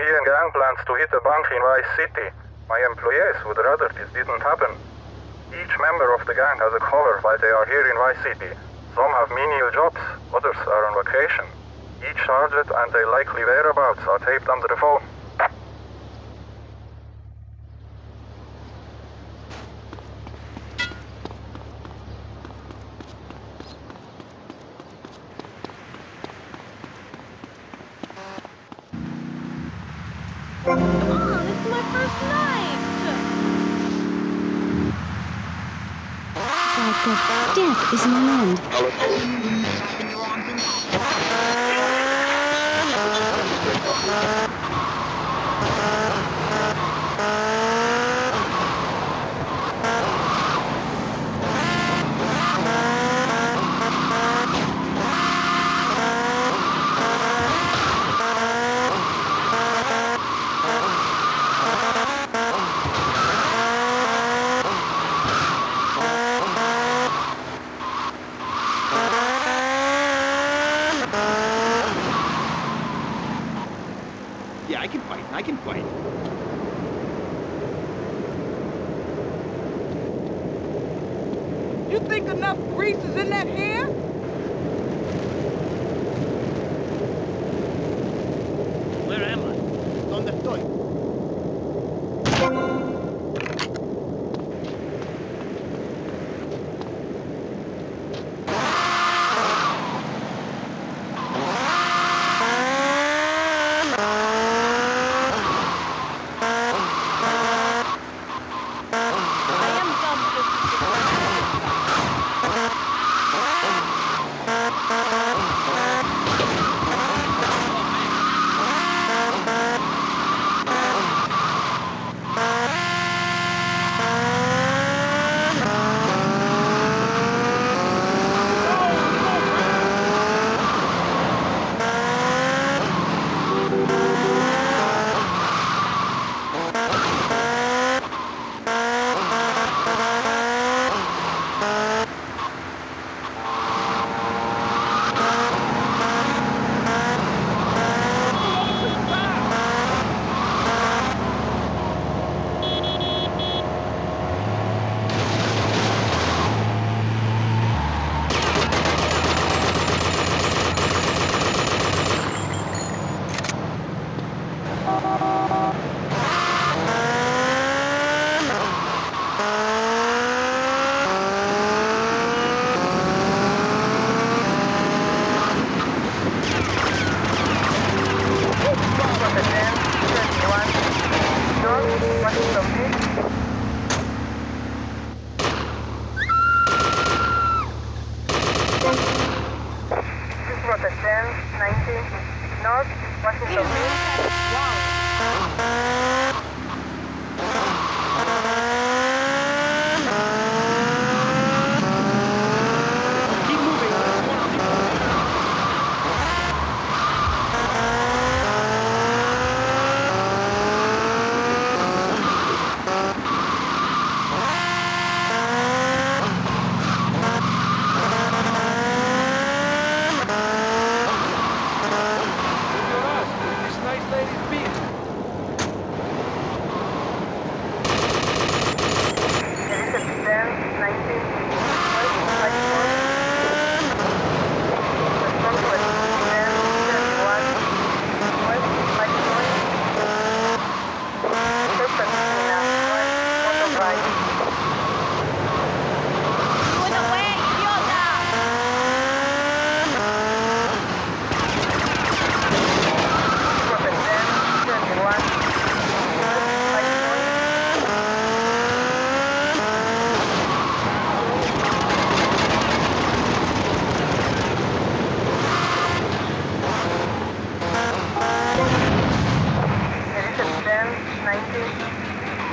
Ian Gang plans to hit a bank in Vice City. My employees would rather this didn't happen. Each member of the gang has a cover while they are here in Vice City. Some have menial jobs, others are on vacation. Each target and their likely whereabouts are taped under the phone. Death is my end. I can fight. You think enough grease is in that hair? Where am I? It's on the toy.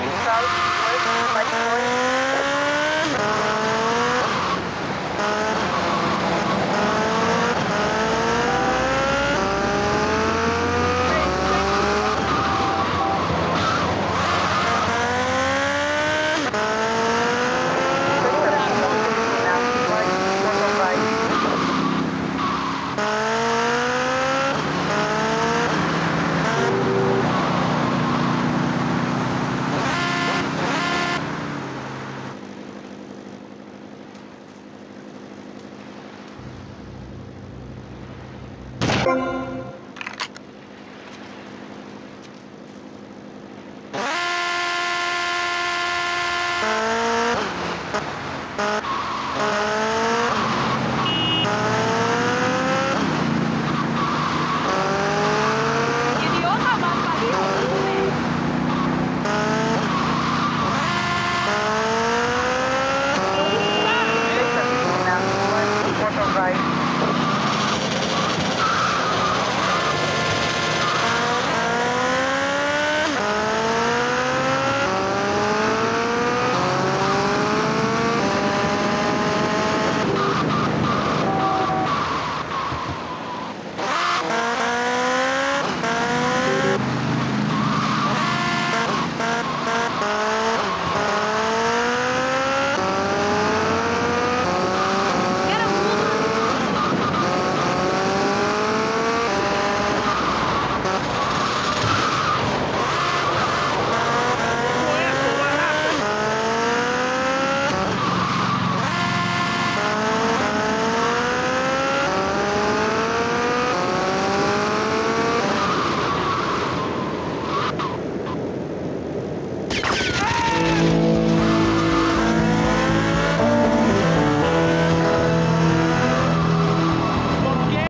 South, west, like north.